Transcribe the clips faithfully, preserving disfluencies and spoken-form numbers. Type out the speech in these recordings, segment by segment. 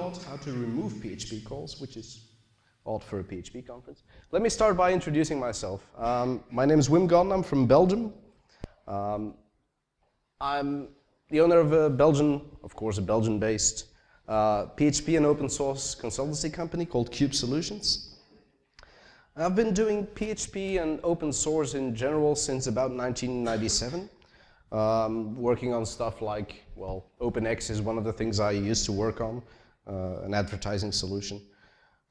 showed how to remove P H P calls, which is odd for a P H P conference. Let me start by introducing myself. Um, my name is Wim Godden. I'm from Belgium. Um, I'm the owner of a Belgian, of course, a Belgian-based uh, P H P and open source consultancy company called Cube Solutions. I've been doing P H P and open source in general since about nineteen ninety-seven. Um, working on stuff like, well, OpenX is one of the things I used to work on, uh, an advertising solution.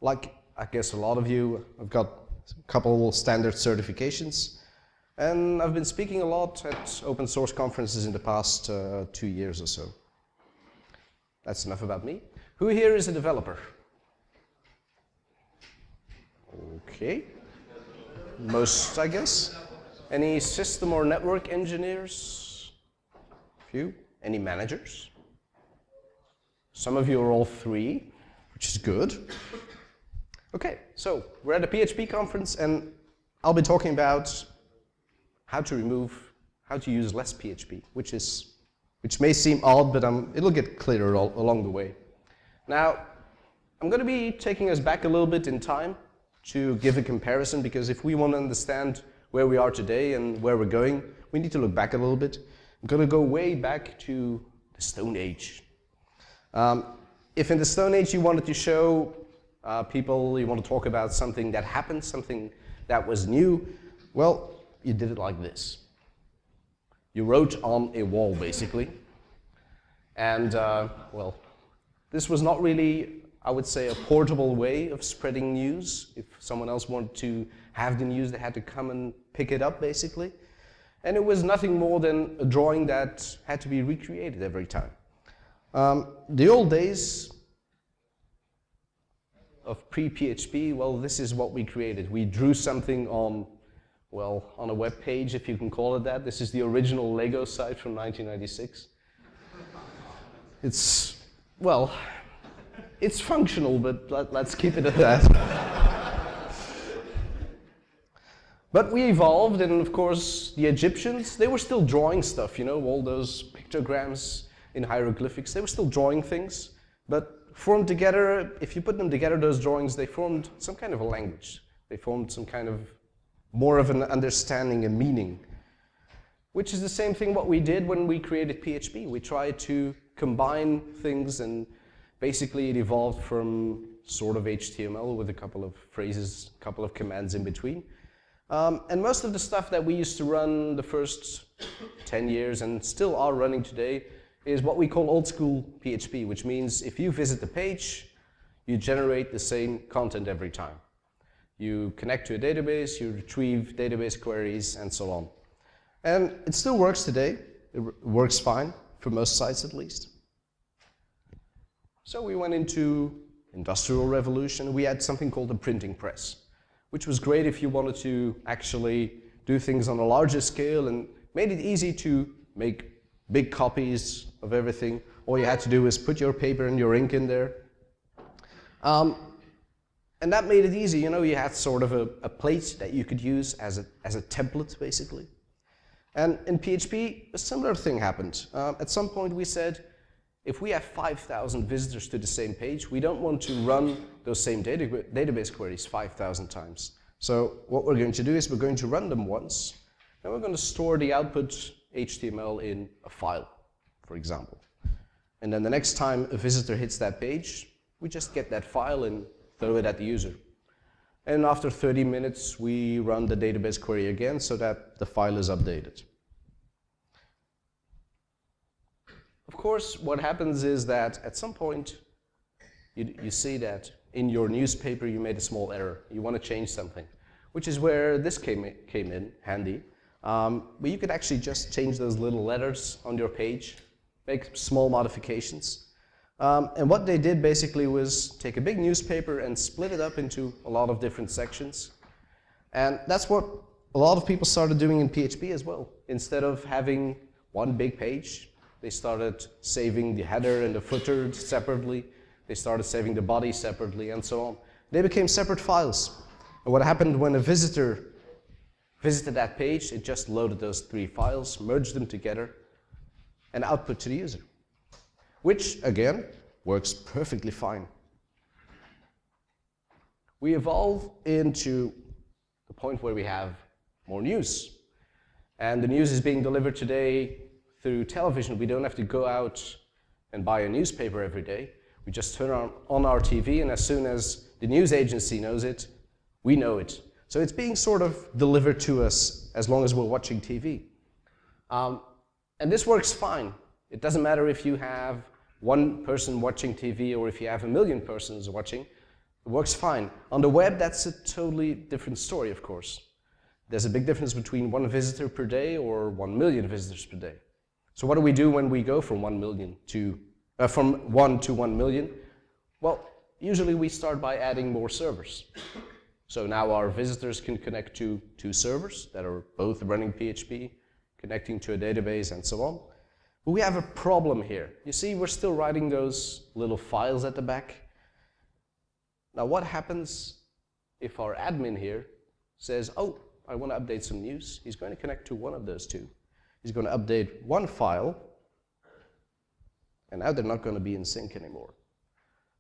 Like I guess a lot of you, I've got a couple standard certifications, and I've been speaking a lot at open source conferences in the past uh, two years or so. That's enough about me. Who here is a developer? Okay, most I guess. Any system or network engineers? Few. Any managers? Some of you are all three, which is good. Okay, so we're at a P H P conference, and I'll be talking about how to remove, how to use less P H P, which is, which may seem odd, but um, it'll get clearer all, along the way. Now, I'm going to be taking us back a little bit in time to give a comparison, because if we want to understand where we are today and where we're going, we need to look back a little bit. I'm going to go way back to the Stone Age. Um, if in the Stone Age you wanted to show uh, people, you want to talk about something that happened, something that was new, well, you did it like this. You wrote on a wall, basically. And, uh, well, this was not really, I would say, a portable way of spreading news. If someone else wanted to have the news, they had to come and pick it up, basically. And it was nothing more than a drawing that had to be recreated every time. Um, the old days of pre-P H P, well, this is what we created. We drew something on, well, on a web page, if you can call it that. This is the original Lego site from nineteen ninety-six. It's, well, it's functional, but let, let's keep it at that. But we evolved, and of course, the Egyptians, they were still drawing stuff, you know, all those pictograms in hieroglyphics, they were still drawing things, but formed together, if you put them together, those drawings, they formed some kind of a language. They formed some kind of, more of an understanding and meaning. Which is the same thing what we did when we created P H P. We tried to combine things, and basically it evolved from sort of H T M L with a couple of phrases, a couple of commands in between. Um, and most of the stuff that we used to run the first ten years and still are running today is what we call old school P H P, which means if you visit the page, you generate the same content every time. You connect to a database, you retrieve database queries, and so on. And it still works today. It works fine, for most sites at least. So we went into Industrial Revolution. We had something called the printing press, which was great if you wanted to actually do things on a larger scale and made it easy to make big copies of everything. All you had to do was put your paper and your ink in there. Um, and that made it easy, you know, you had sort of a, a plate that you could use as a, as a template, basically. And in P H P, a similar thing happened. Um, at some point we said, if we have five thousand visitors to the same page, we don't want to run those same data, database queries five thousand times. So what we're going to do is we're going to run them once, and we're going to store the output H T M L in a file, for example. And then the next time a visitor hits that page, we just get that file and throw it at the user. And after thirty minutes, we run the database query again so that the file is updated. Of course, what happens is that at some point, you, you see that in your newspaper you made a small error. You want to change something, which is where this came in, came in handy. Um, but you could actually just change those little letters on your page, make small modifications. Um, and what they did basically was take a big newspaper and split it up into a lot of different sections. And that's what a lot of people started doing in P H P as well. Instead of having one big page, they started saving the header and the footer separately. They started saving the body separately, and so on. They became separate files. And what happened when a visitor visited that page, it just loaded those three files, merged them together, and output to the user. Which, again, works perfectly fine. We evolve into the point where we have more news. And the news is being delivered today through television. We don't have to go out and buy a newspaper every day. We just turn on, on our T V, and as soon as the news agency knows it, we know it. So it's being sort of delivered to us as long as we're watching T V. Um, and this works fine. It doesn't matter if you have one person watching T V or if you have a million persons watching. It works fine. On the web, that's a totally different story, of course. There's a big difference between one visitor per day or one million visitors per day. So what do we do when we go from one million to uh, from one to one million? Well, usually we start by adding more servers. So now our visitors can connect to two servers that are both running P H P, connecting to a database, and so on. But we have a problem here. You see, we're still writing those little files at the back. Now, what happens if our admin here says, "Oh, I want to update some news"? He's going to connect to one of those two. He's going to update one file, and now they're not going to be in sync anymore.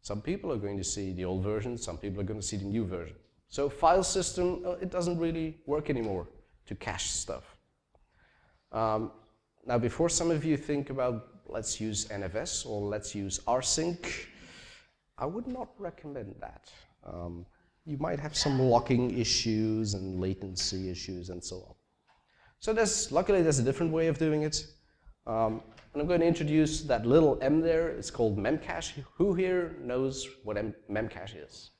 Some people are going to see the old version, some people are going to see the new version. So file system, it doesn't really work anymore to cache stuff. Um, now, before some of you think about, let's use N F S or let's use rsync, I would not recommend that. Um, You might have some locking issues and latency issues and so on. So there's, luckily there's a different way of doing it. Um, and I'm going to introduce that little M there. It's called Memcache. Who here knows what M Memcache is?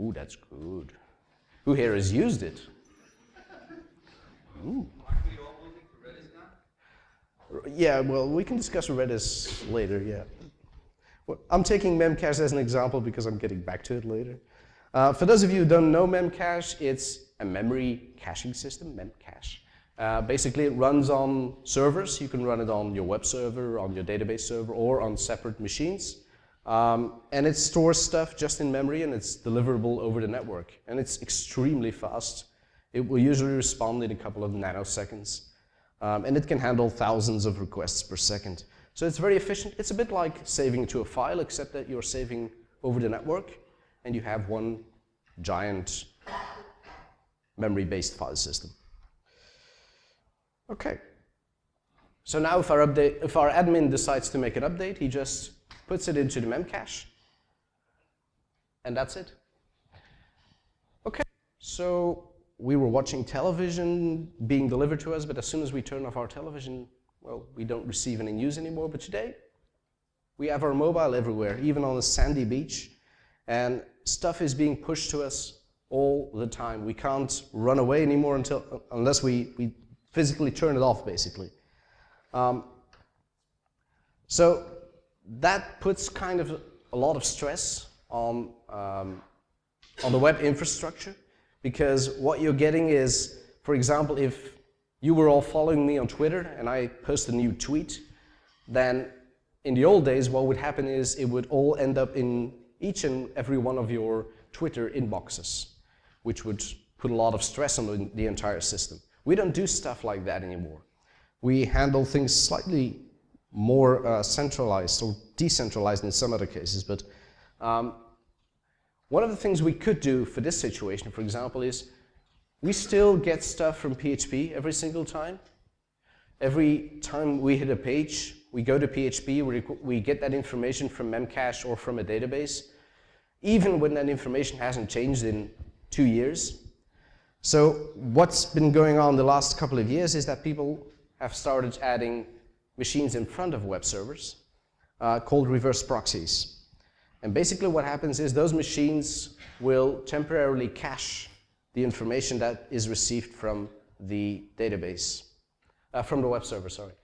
Ooh, that's good. Who here has used it? Ooh. Aren't we all moving to Redis now? Yeah, well, we can discuss Redis later, yeah. Well, I'm taking Memcache as an example because I'm getting back to it later. Uh, for those of you who don't know Memcache, it's a memory caching system, Memcache. Uh, basically, it runs on servers. You can run it on your web server, on your database server, or on separate machines. Um, and it stores stuff just in memory, and it's deliverable over the network. And it's extremely fast. It will usually respond in a couple of nanoseconds. Um, and it can handle thousands of requests per second. So it's very efficient. It's a bit like saving to a file, except that you're saving over the network, and you have one giant memory-based file system. Okay. So now if our, update, if our admin decides to make an update, he just puts it into the Memcache, and that's it. Okay, so we were watching television being delivered to us, but as soon as we turn off our television, well, we don't receive any news anymore. But today, we have our mobile everywhere, even on a sandy beach, and stuff is being pushed to us all the time. We can't run away anymore until, unless we, we physically turn it off, basically. Um, so that puts kind of a lot of stress on, um, on the web infrastructure, because what you're getting is, for example, if you were all following me on Twitter and I post a new tweet, then in the old days what would happen is it would all end up in each and every one of your Twitter inboxes, which would put a lot of stress on the entire system. We don't do stuff like that anymore. We handle things slightly more uh, centralized or decentralized in some other cases, but um, one of the things we could do for this situation, for example, is we still get stuff from P H P every single time. Every time we hit a page, we go to P H P, we get that information from Memcache or from a database, even when that information hasn't changed in two years. So what's been going on the last couple of years is that people have started adding machines in front of web servers uh, called reverse proxies. And basically what happens is those machines will temporarily cache the information that is received from the database, uh, from the web server, sorry.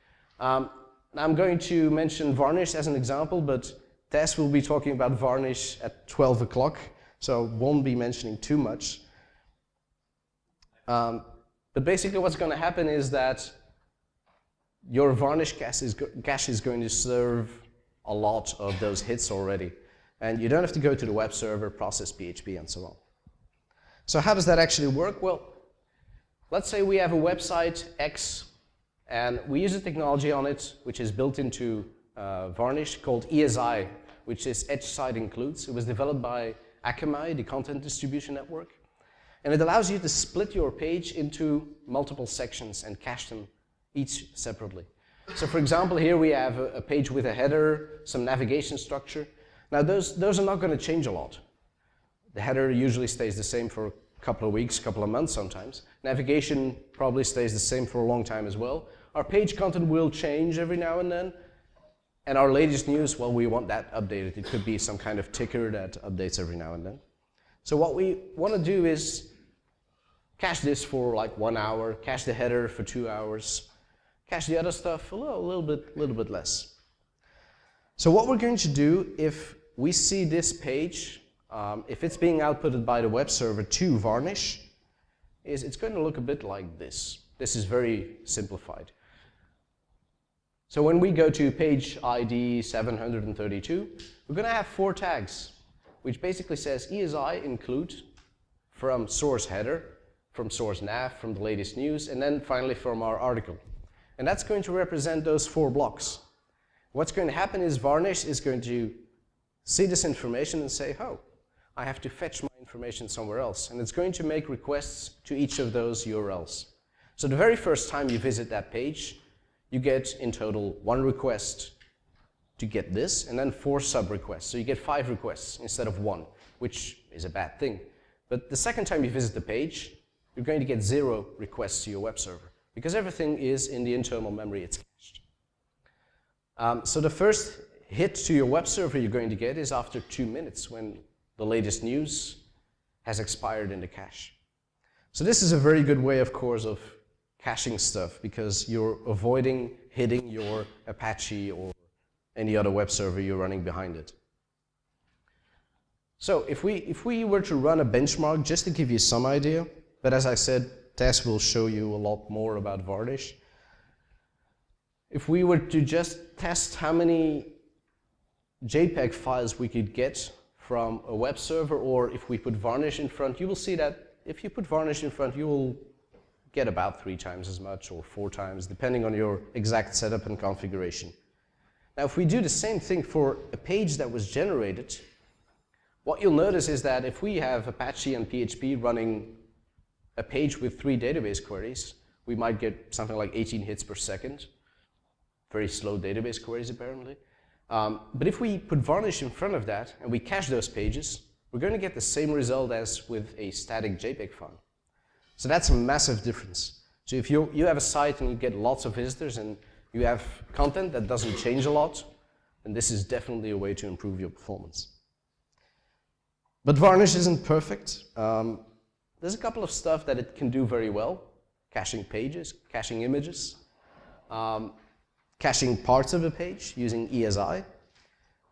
Um, I'm going to mention Varnish as an example, but Tess will be talking about Varnish at twelve o'clock, so won't be mentioning too much. Um, but basically what's going to happen is that your Varnish cache is, cache is going to serve a lot of those hits already, and you don't have to go to the web server, process P H P, and so on. So how does that actually work? Well, let's say we have a website X, and we use a technology on it, which is built into uh, Varnish, called E S I, which is Edge Side Includes. It was developed by Akamai, the content distribution network. And it allows you to split your page into multiple sections and cache them each separately. So for example, here we have a page with a header, some navigation structure. Now those, those are not going to change a lot. The header usually stays the same for a couple of weeks, a couple of months sometimes. Navigation probably stays the same for a long time as well. Our page content will change every now and then. And our latest news, well, we want that updated. It could be some kind of ticker that updates every now and then. So what we want to do is cache this for like one hour, cache the header for two hours, cache the other stuff a little, little bit, little bit less. So what we're going to do, if we see this page, um, if it's being outputted by the web server to Varnish, is it's going to look a bit like this. This is very simplified. So when we go to page I D seven hundred thirty-two, we're going to have four tags, which basically says E S I include from source header, from source nav, from the latest news, and then finally from our article. And that's going to represent those four blocks. What's going to happen is Varnish is going to see this information and say, oh, I have to fetch my information somewhere else. And it's going to make requests to each of those U R Ls. So the very first time you visit that page, you get in total one request to get this, and then four sub-requests. So you get five requests instead of one, which is a bad thing. But the second time you visit the page, you're going to get zero requests to your web server, because everything is in the internal memory, it's cached. Um, so the first hit to your web server you're going to get is after two minutes, when the latest news has expired in the cache. So this is a very good way, of course, of caching stuff, because you're avoiding hitting your Apache or any other web server you're running behind it. So if we, if we were to run a benchmark, just to give you some idea, but as I said, Tess will show you a lot more about Varnish. If we were to just test how many JPEG files we could get from a web server, or if we put Varnish in front, you will see that if you put Varnish in front, you will get about three times as much, or four times, depending on your exact setup and configuration. Now, if we do the same thing for a page that was generated, what you'll notice is that if we have Apache and P H P running a page with three database queries, we might get something like eighteen hits per second. Very slow database queries, apparently. Um, but if we put Varnish in front of that and we cache those pages, we're going to get the same result as with a static JPEG file. So that's a massive difference. So if you, you have a site and you get lots of visitors and you have content that doesn't change a lot, then this is definitely a way to improve your performance. But Varnish isn't perfect. Um, There's a couple of stuff that it can do very well. Caching pages, caching images, um, caching parts of a page using E S I.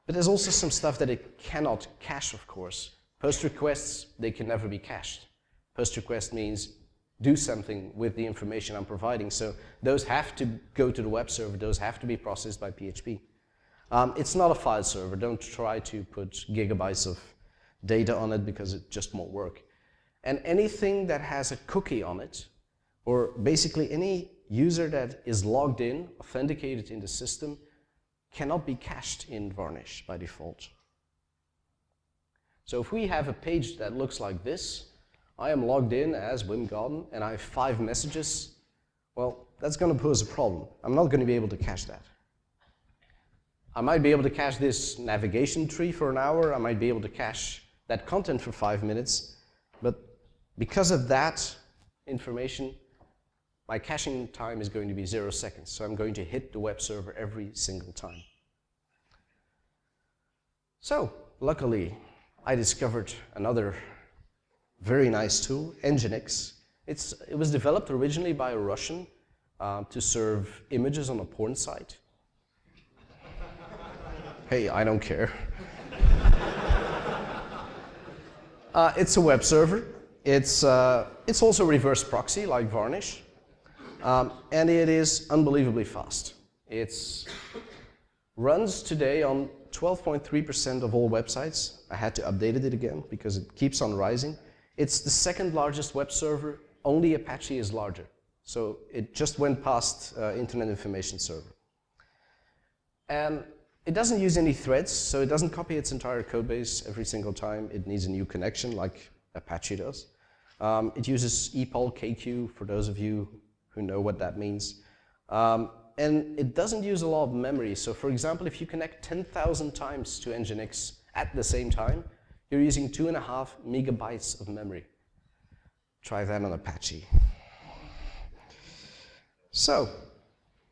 But there's also some stuff that it cannot cache, of course. Post requests, they can never be cached. Post request means do something with the information I'm providing. So those have to go to the web server. Those have to be processed by P H P. Um, it's not a file server. Don't try to put gigabytes of data on it, because it just won't work. And anything that has a cookie on it, or basically any user that is logged in, authenticated in the system, cannot be cached in Varnish by default. So if we have a page that looks like this, I am logged in as Wim Godden, and I have five messages, well, that's going to pose a problem. I'm not going to be able to cache that. I might be able to cache this navigation tree for an hour, I might be able to cache that content for five minutes, but because of that information, my caching time is going to be zero seconds. So I'm going to hit the web server every single time. So luckily, I discovered another very nice tool, Nginx. It's, it was developed originally by a Russian um, to serve images on a porn site. Hey, I don't care. Uh, it's a web server. It's, uh, it's also reverse proxy, like Varnish. Um, and it is unbelievably fast. It runs today on twelve point three percent of all websites. I had to update it again, because it keeps on rising. It's the second largest web server. Only Apache is larger. So it just went past uh, Internet Information Server. And It doesn't use any threads, so it doesn't copy its entire code base every single time it needs a new connection like Apache does. Um, it uses E P O L K Q, for those of you who know what that means. Um, and it doesn't use a lot of memory. So for example, if you connect ten thousand times to Nginx at the same time, you're using two and a half megabytes of memory. Try that on Apache. So,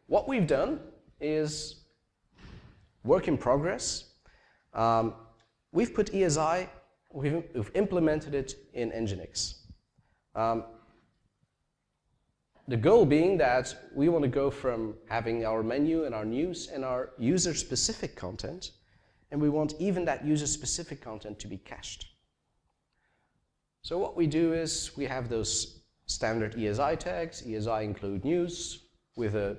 what we've done is work in progress. Um, we've put E S I, we've, we've implemented it in Nginx. Um, the goal being that we want to go from having our menu and our news and our user-specific content, and we want even that user-specific content to be cached. So what we do is we have those standard E S I tags, E S I include news, with a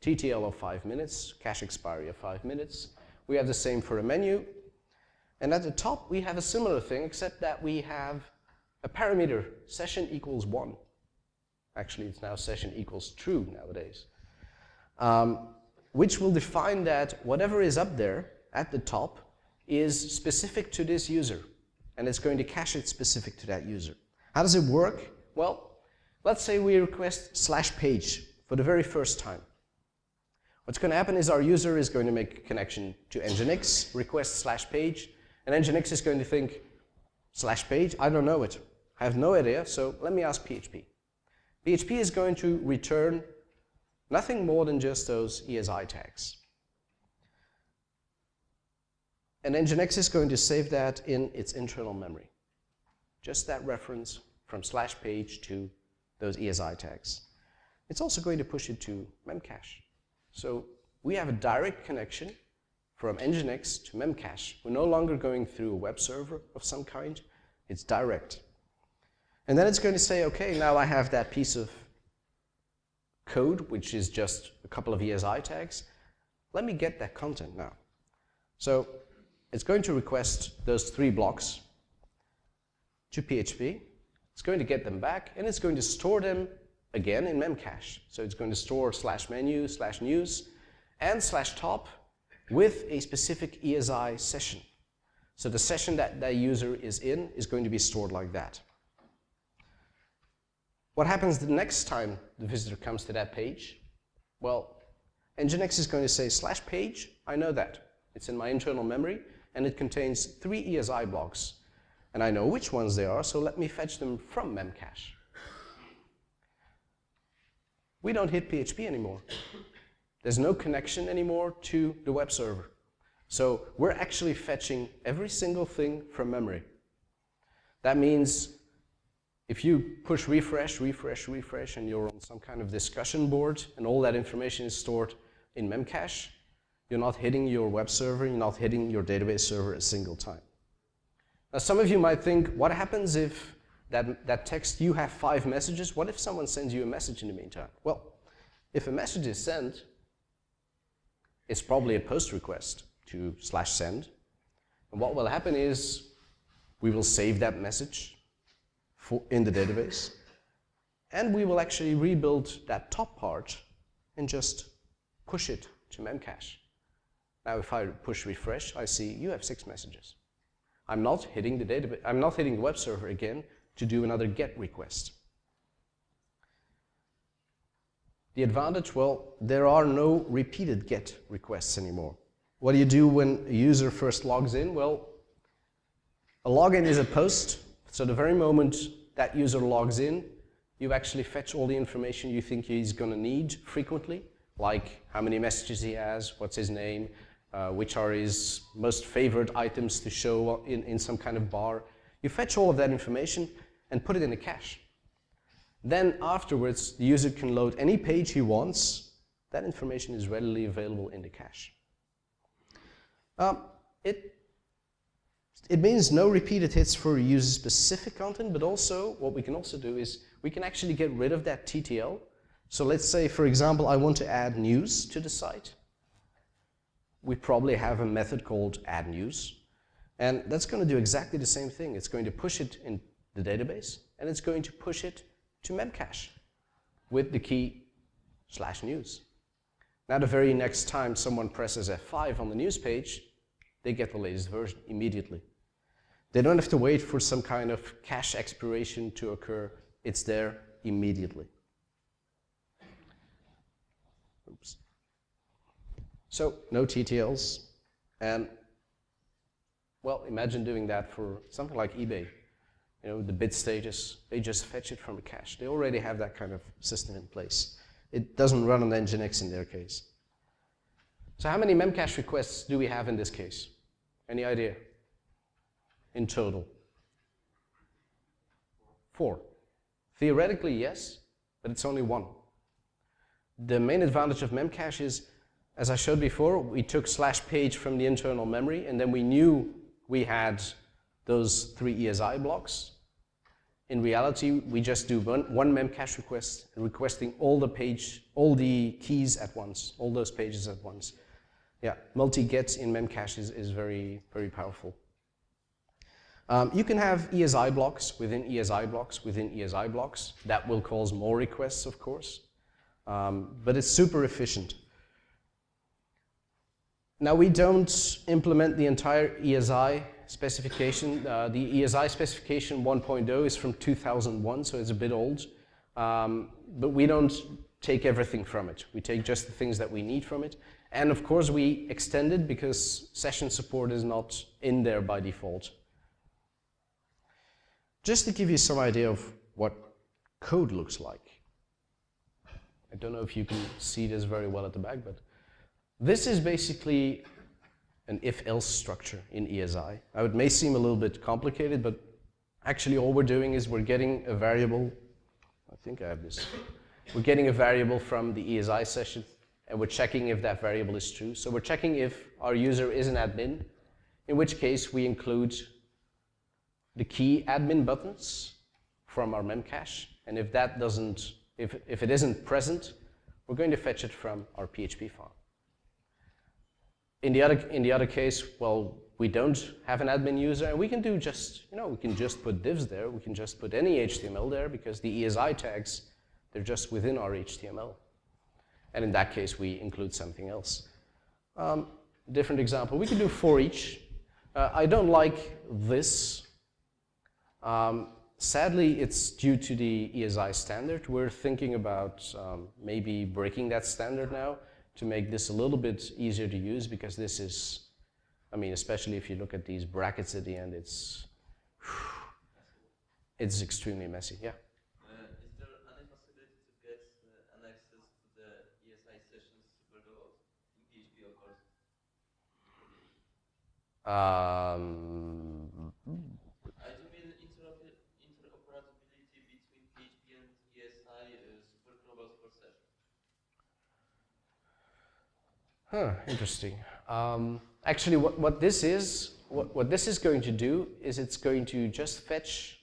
T T L of five minutes, cache expiry of five minutes. We have the same for a menu. And at the top, we have a similar thing, except that we have a parameter, session equals one. Actually, it's now session equals true nowadays, um, which will define that whatever is up there at the top is specific to this user, and it's going to cache it specific to that user. How does it work? Well, let's say we request slash page for the very first time. What's going to happen is our user is going to make a connection to Nginx, request slash page, and Nginx is going to think, slash page, I don't know it. I have no idea, so let me ask P H P. P H P is going to return nothing more than just those E S I tags. And Nginx is going to save that in its internal memory. Just that reference from slash page to those E S I tags. It's also going to push it to Memcache. So we have a direct connection from Nginx to Memcache. We're no longer going through a web server of some kind. It's direct. And then it's going to say, okay, now I have that piece of code, which is just a couple of E S I tags. Let me get that content now. So it's going to request those three blocks to P H P. It's going to get them back, and it's going to store them again in Memcache. So it's going to store slash menu, slash news, and slash top with a specific E S I session. So the session that that user is in is going to be stored like that. What happens the next time the visitor comes to that page? Well, Nginx is going to say slash page, I know that. It's in my internal memory, and it contains three E S I blocks. And I know which ones they are, so let me fetch them from Memcache. We don't hit P H P anymore. There's no connection anymore to the web server. So we're actually fetching every single thing from memory. That means if you push refresh, refresh, refresh, and you're on some kind of discussion board, and all that information is stored in Memcache, you're not hitting your web server, you're not hitting your database server a single time. Now, some of you might think, what happens if That, that text, you have five messages, what if someone sends you a message in the meantime? Well, if a message is sent, it's probably a post request to slash send. And what will happen is we will save that message for, in the database, and we will actually rebuild that top part and just push it to Memcache. Now, if I push refresh, I see you have six messages. I'm not hitting the database, I'm not hitting the web server again to do another GET request. The advantage, well, there are no repeated GET requests anymore. What do you do when a user first logs in? Well, a login is a post, so the very moment that user logs in, you actually fetch all the information you think he's going to need frequently, like how many messages he has, what's his name, uh, which are his most favorite items to show in, in some kind of bar. You fetch all of that information and put it in a cache. Then afterwards, the user can load any page he wants. That information is readily available in the cache. Um, it, it means no repeated hits for user-specific content, but also what we can also do is we can actually get rid of that T T L. So let's say, for example, I want to add news to the site. We probably have a method called add news. And that's going to do exactly the same thing. It's going to push it in the database, and it's going to push it to Memcache with the key slash news. Now the very next time someone presses F five on the news page, they get the latest version immediately. They don't have to wait for some kind of cache expiration to occur. It's there immediately. Oops. So no T T Ls. And, well, imagine doing that for something like eBay. You know, the bid status, they just fetch it from a cache. They already have that kind of system in place. It doesn't run on Nginx in their case. So how many Memcache requests do we have in this case? Any idea? In total? Four. Theoretically, yes, but it's only one. The main advantage of Memcache is, as I showed before, we took slash page from the internal memory, and then we knew we had those three E S I blocks. In reality, we just do one, one memcache request, requesting all the page, all the keys at once, all those pages at once. Yeah, multi-get in memcache is, is very, very powerful. Um, you can have E S I blocks within E S I blocks within E S I blocks. That will cause more requests, of course. Um, but it's super efficient. Now, we don't implement the entire E S I specification. Uh, the E S I specification one point oh is from two thousand one, so it's a bit old. Um, but we don't take everything from it. We take just the things that we need from it. And of course, we extend it because session support is not in there by default. Just to give you some idea of what code looks like. I don't know if you can see this very well at the back, but this is basically an if-else structure in E S I. Now, it may seem a little bit complicated, but actually all we're doing is we're getting a variable. I think I have this. We're getting a variable from the E S I session, and we're checking if that variable is true. So we're checking if our user is an admin, in which case we include the key admin buttons from our memcache. And if that doesn't, if, if it isn't present, we're going to fetch it from our P H P file. In the other, in the other case, well, we don't have an admin user, and we can do just, you know, we can just put divs there, we can just put any H T M L there, because the E S I tags, they're just within our H T M L. And in that case, we include something else. Um, different example, we can do for each. Uh, I don't like this. Um, sadly, it's due to the E S I standard. We're thinking about um, maybe breaking that standard now, to make this a little bit easier to use, because this is, I mean, especially if you look at these brackets at the end, it's it's extremely messy. Yeah. Uh, is there any possibility to get uh, an access to the E S I sessions below in P H P, of course? Um. I do mean interoperability between P H P and E S I uh, super global for sessions. Huh, interesting. Um, actually, what, what this is, what, what this is going to do is it's going to just fetch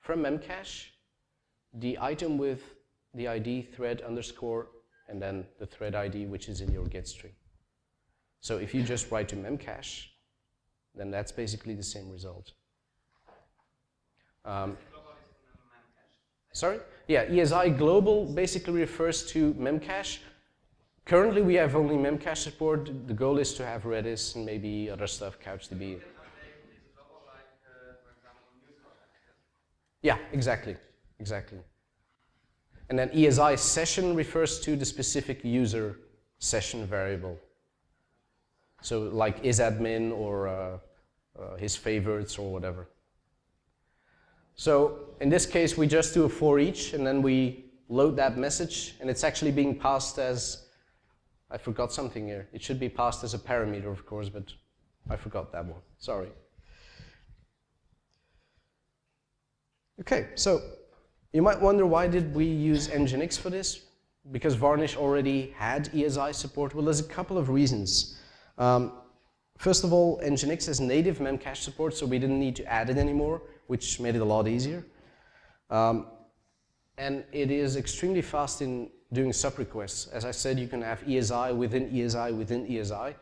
from memcache the item with the I D thread underscore and then the thread I D, which is in your get string. So if you just write to memcache, then that's basically the same result. Um, sorry? Yeah, E S I global basically refers to memcache. Currently, we have only Memcache support. The goal is to have Redis and maybe other stuff, CouchDB. Yeah, exactly, exactly. And then E S I session refers to the specific user session variable. So like isAdmin or uh, uh, his favorites or whatever. So in this case, we just do a for each, and then we load that message, and it's actually being passed as, I forgot something here. It should be passed as a parameter, of course, but I forgot that one. Sorry. Okay, so you might wonder, why did we use Nginx for this? Because Varnish already had E S I support. Well, there's a couple of reasons. Um, first of all, Nginx has native Memcache support, so we didn't need to add it anymore, which made it a lot easier. Um, and it is extremely fast in doing sub-requests. As I said, you can have E S I within E S I within E S I,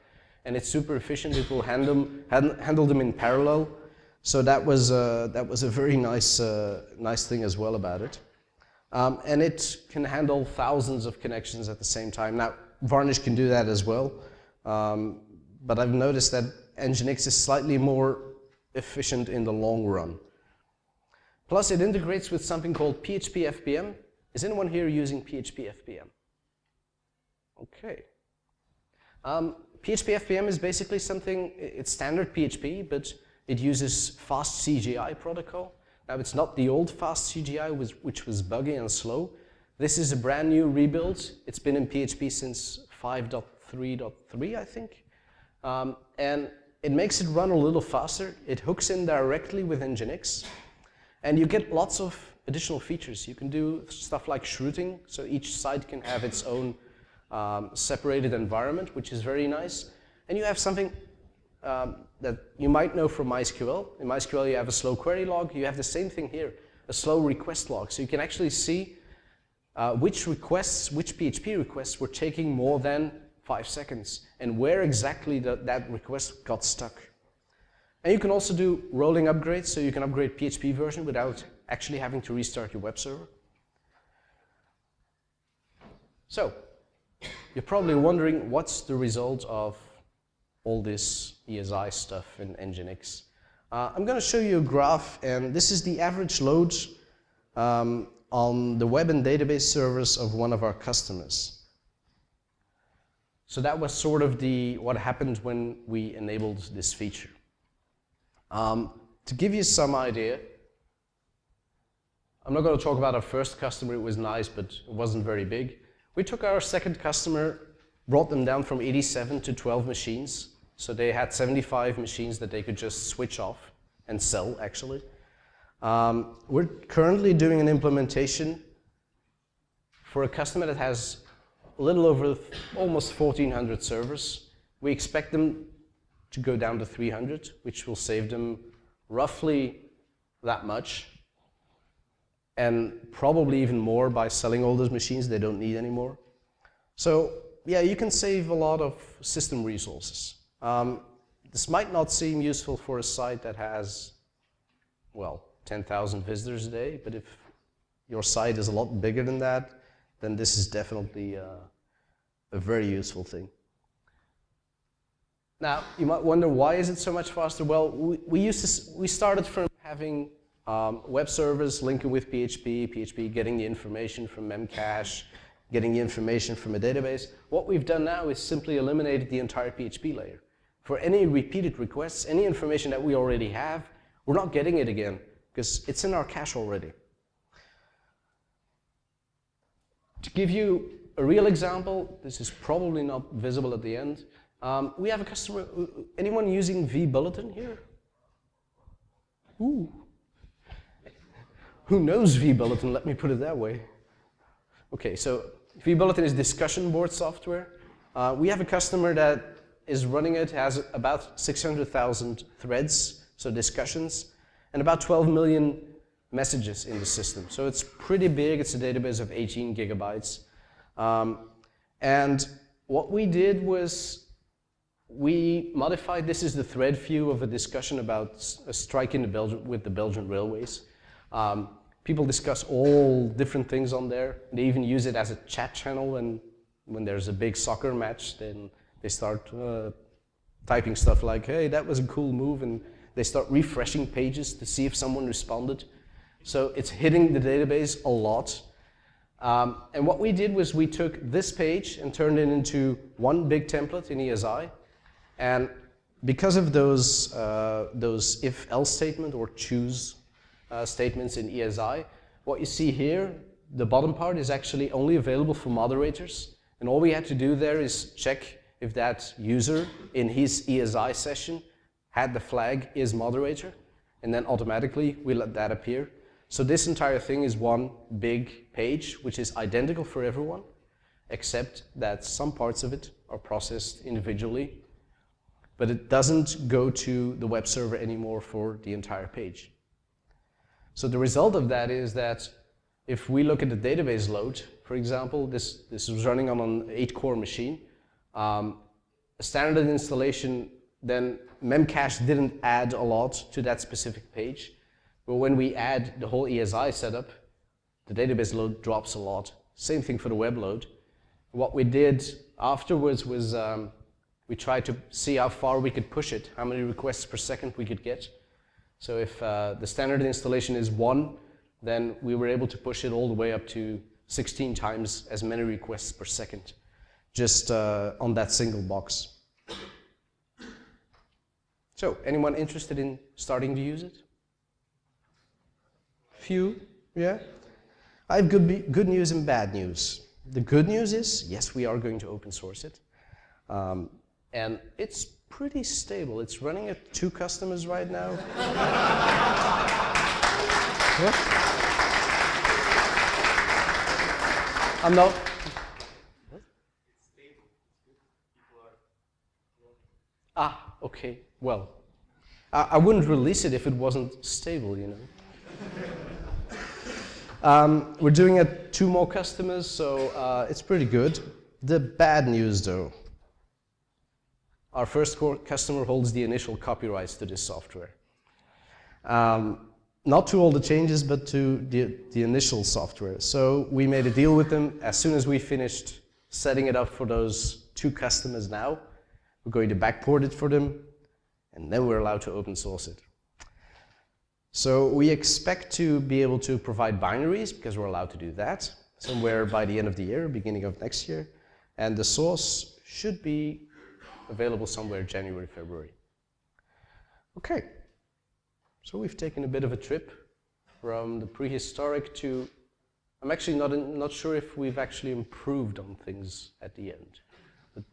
and it's super efficient. It will handle, handle them in parallel. So that was, uh, that was a very nice, uh, nice thing as well about it. Um, and it can handle thousands of connections at the same time. Now, Varnish can do that as well. Um, but I've noticed that Nginx is slightly more efficient in the long run. Plus, it integrates with something called P H P F P M. Is anyone here using P H P F P M? Okay. Um, P H P F P M is basically something, it's standard P H P, but it uses fast C G I protocol. Now, it's not the old fast C G I, which was buggy and slow. This is a brand new rebuild. It's been in P H P since five point three point three, I think. Um, and it makes it run a little faster. It hooks in directly with Nginx. And you get lots of additional features. You can do stuff like shruting, so each site can have its own um, separated environment, which is very nice. And you have something um, that you might know from MySQL. In MySQL, you have a slow query log. You have the same thing here, a slow request log. So you can actually see uh, which requests, which P H P requests were taking more than five seconds, and where exactly the, that request got stuck. And you can also do rolling upgrades, so you can upgrade P H P version without actually having to restart your web server. So, you're probably wondering, what's the result of all this E S I stuff in Nginx? Uh, I'm going to show you a graph, and this is the average load um, on the web and database servers of one of our customers. So that was sort of the what happened when we enabled this feature. Um, to give you some idea, I'm not going to talk about our first customer. It was nice, but it wasn't very big. We took our second customer, brought them down from eighty-seven to twelve machines. So they had seventy-five machines that they could just switch off and sell, actually. Um, we're currently doing an implementation for a customer that has a little over almost fourteen hundred servers. We expect them to go down to three hundred, which will save them roughly that much, and probably even more by selling all those machines they don't need anymore. So yeah, you can save a lot of system resources. Um, this might not seem useful for a site that has, well, ten thousand visitors a day, but if your site is a lot bigger than that, then this is definitely uh, a very useful thing. Now, you might wonder, why is it so much faster? Well, we, we, used to, we started from having um, web servers linking with P H P, P H P getting the information from Memcache, getting the information from a database. What we've done now is simply eliminated the entire P H P layer. For any repeated requests, any information that we already have, we're not getting it again, because it's in our cache already. To give you a real example, this is probably not visible at the end. Um, we have a customer, anyone using vBulletin here? Ooh. Who knows vBulletin, let me put it that way. Okay, so vBulletin is discussion board software. Uh, we have a customer that is running it, has about six hundred thousand threads, so discussions, and about twelve million messages in the system. So it's pretty big, it's a database of eighteen gigabytes. Um, and what we did was, we modified, this is the thread view of a discussion about a strike in the Belgian, with the Belgian railways. Um, people discuss all different things on there. They even use it as a chat channel, and when there's a big soccer match, then they start uh, typing stuff like, hey, that was a cool move, and they start refreshing pages to see if someone responded. So it's hitting the database a lot. Um, and what we did was we took this page and turned it into one big template in E S I. And because of those, uh, those if-else statement or choose uh, statements in E S I, what you see here, the bottom part is actually only available for moderators. And all we had to do there is check if that user in his E S I session had the flag is moderator. And then automatically we let that appear. So this entire thing is one big page, which is identical for everyone, except that some parts of it are processed individually. But it doesn't go to the web server anymore for the entire page. So the result of that is that if we look at the database load, for example, this, this is running on an eight core machine. Um, a standard installation, then Memcache didn't add a lot to that specific page. But when we add the whole E S I setup, the database load drops a lot. Same thing for the web load. What we did afterwards was um, we tried to see how far we could push it, how many requests per second we could get. So if uh, the standard installation is one, then we were able to push it all the way up to sixteen times as many requests per second, just uh, on that single box. So, anyone interested in starting to use it? Few, yeah? I have good, good news and bad news. The good news is, yes, we are going to open source it. Um, and it's pretty stable. It's running at two customers right now. Yeah. I'm not. What? It's stable. People are ah, okay. Well, I, I wouldn't release it if it wasn't stable, you know. um, we're doing it at two more customers, so uh, it's pretty good. The bad news, though. Our first core customer holds the initial copyrights to this software. Um, Not to all the changes, but to the, the initial software. So we made a deal with them. As soon as we finished setting it up for those two customers now, we're going to backport it for them, and then we're allowed to open source it. So we expect to be able to provide binaries, because we're allowed to do that, somewhere by the end of the year, beginning of next year. And the source should be available somewhere January, February. Okay. So we've taken a bit of a trip from the prehistoric to, I'm actually not, in, not sure if we've actually improved on things at the end. But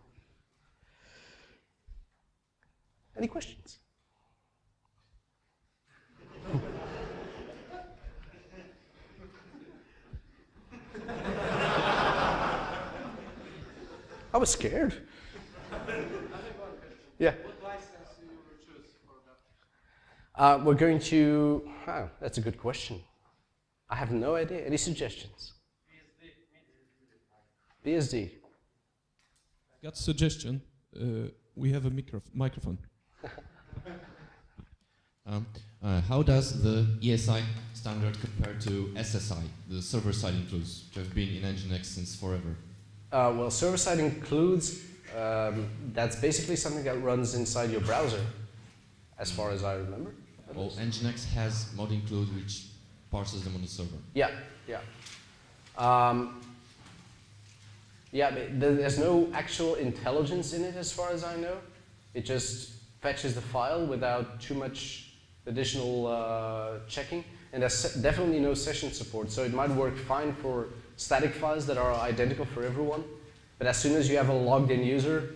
any questions? I was scared. Yeah. Uh, we're going to, huh, that's a good question. I have no idea. Any suggestions? B S D. Got suggestion. Uh, we have a micro microphone. um, uh, how does the E S I standard compare to S S I, the server-side includes, which have been in Nginx since forever? Uh, well, server-side includes, um, that's basically something that runs inside your browser, as far as I remember. Well, Nginx has mod include, which parses them on the server. Yeah, yeah. Um, yeah, but there's no actual intelligence in it, as far as I know. It just fetches the file without too much additional uh, checking. And there's definitely no session support, so it might work fine for static files that are identical for everyone. But as soon as you have a logged-in user,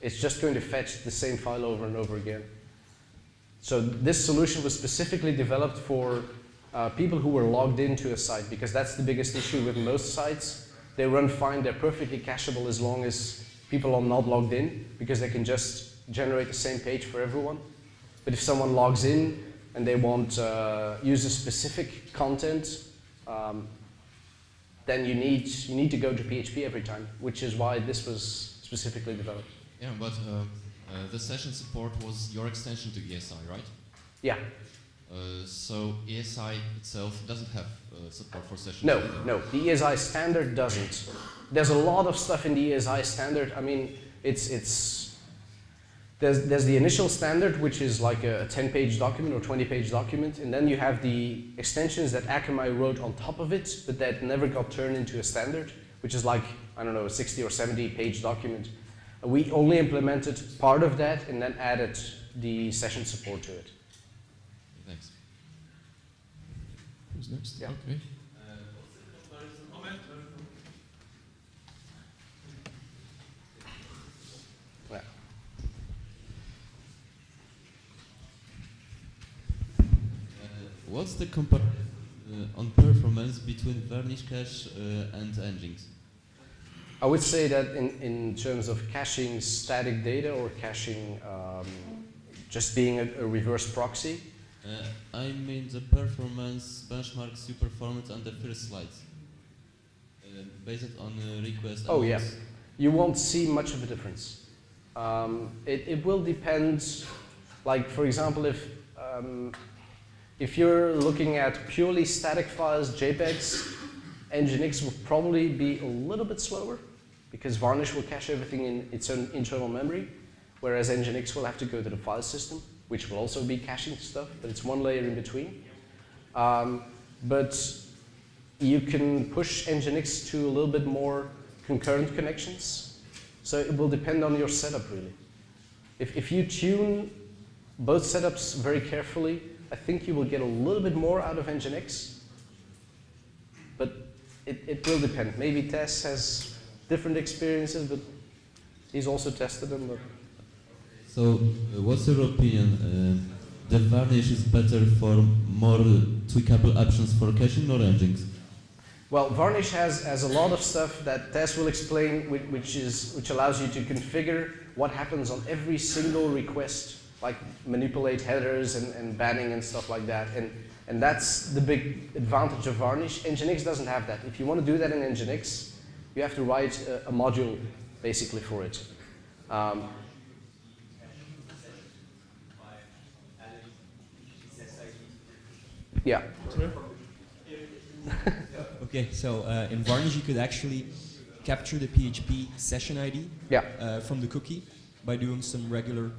it's just going to fetch the same file over and over again. So this solution was specifically developed for uh, people who were logged into a site, because that's the biggest issue with most sites. They run fine, they're perfectly cacheable as long as people are not logged in, because they can just generate the same page for everyone. But if someone logs in and they want uh, user-specific content, um, then you need, you need to go to P H P every time, which is why this was specifically developed. Yeah, but... Uh Uh, the session support was your extension to E S I, right? Yeah. Uh, so E S I itself doesn't have uh, support for sessions? No, either. No. The E S I standard doesn't. There's a lot of stuff in the E S I standard. I mean, it's it's there's there's the initial standard, which is like a ten-page document or twenty-page document, and then you have the extensions that Akamai wrote on top of it, but that never got turned into a standard, which is like, I don't know, a sixty or seventy-page document. We only implemented part of that and then added the session support to it. Thanks. Who's next? Yeah. Okay. Yeah. Uh, what's the comparison uh, on performance between Varnish cache uh, and Nginx? I would say that in, in terms of caching static data or caching um, just being a, a reverse proxy. Uh, I mean the performance benchmarks you performed on the first slide, uh, based on uh, request. Oh yeah, you won't see much of a difference. Um, it, it will depend, like for example, if, um, if you're looking at purely static files, JPEGs, Nginx will probably be a little bit slower. because Varnish will cache everything in its own internal memory, whereas Nginx will have to go to the file system, which will also be caching stuff, but it's one layer in between. Um, but you can push Nginx to a little bit more concurrent connections, so it will depend on your setup, really. If, if you tune both setups very carefully, I think you will get a little bit more out of Nginx, but it, it will depend. Maybe Tess has different experiences, but he's also tested them. But so, uh, what's your opinion? Uh, the Varnish is better for more tweakable options for caching or Nginx? Well, Varnish has, has a lot of stuff that Tess will explain, which, which, is, which allows you to configure what happens on every single request, like manipulate headers and, and banning and stuff like that. And, and that's the big advantage of Varnish. Nginx doesn't have that. If you want to do that in Nginx, you have to write a, a module, basically, for it. Um, yeah. Okay, so uh, in Varnish you could actually capture the P H P session I D yeah. uh, from the cookie by doing some regular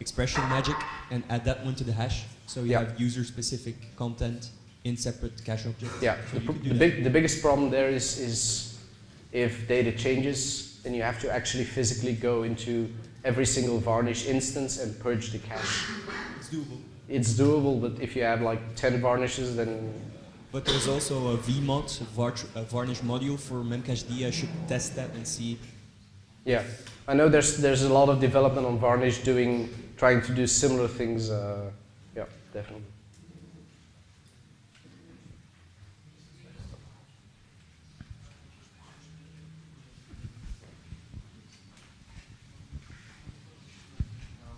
expression magic and add that one to the hash, so you yeah. have user-specific content in separate cache objects. Yeah, so the, the, big, the biggest problem there is, is if data changes, then you have to actually physically go into every single Varnish instance and purge the cache. It's doable. It's doable, but if you have like ten Varnishes, then... But there's also a vmod, a, var a Varnish module for Memcached. I should test that and see. Yeah, I know there's there's a lot of development on Varnish doing, trying to do similar things. Uh, yeah, definitely.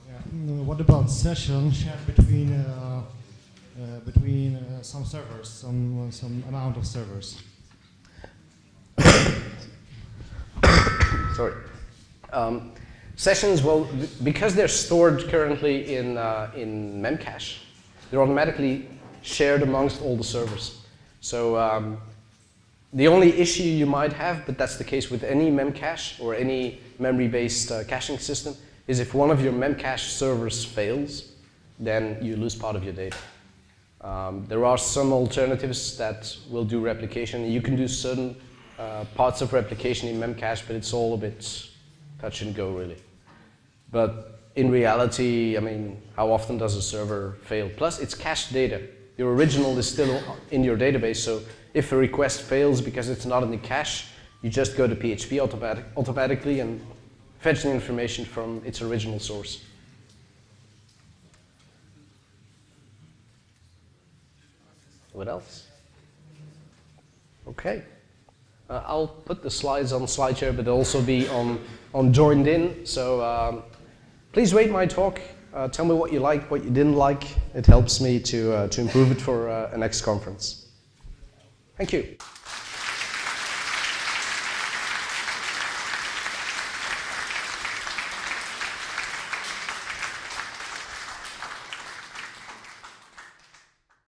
Yeah. What about session shared between? Uh Uh, between uh, some servers, some, uh, some amount of servers. Sorry. Um, sessions, well, because they're stored currently in, uh, in Memcache, they're automatically shared amongst all the servers. So um, the only issue you might have, but that's the case with any Memcache or any memory-based uh, caching system, is if one of your Memcache servers fails, then you lose part of your data. Um, there are some alternatives that will do replication. You can do certain uh, parts of replication in Memcache, but it's all a bit touch and go, really. But in reality, I mean, how often does a server fail? Plus, it's cached data. Your original is still in your database, so if a request fails because it's not in the cache, you just go to P H P automatic, automatically and fetch the information from its original source. What else? Okay. Uh, I'll put the slides on SlideShare, but they'll also be on, on Joined In. So um, please rate my talk. Uh, tell me what you liked, what you didn't like. It helps me to, uh, to improve it for uh, a next conference. Thank you.